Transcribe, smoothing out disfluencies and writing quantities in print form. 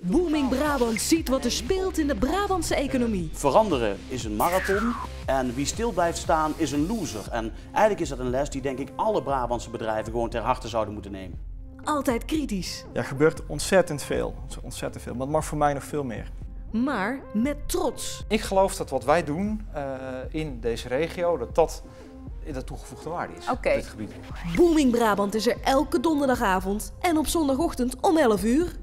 Booming Brabant ziet wat er speelt in de Brabantse economie. Veranderen is een marathon en wie stil blijft staan is een loser. En eigenlijk is dat een les die denk ik alle Brabantse bedrijven gewoon ter harte zouden moeten nemen. Altijd kritisch. Ja, er gebeurt ontzettend veel, maar het mag voor mij nog veel meer. Maar met trots. Ik geloof dat wat wij doen in deze regio, dat toegevoegde waarde is op dit gebied. Booming Brabant is er elke donderdagavond en op zondagochtend om 11 uur.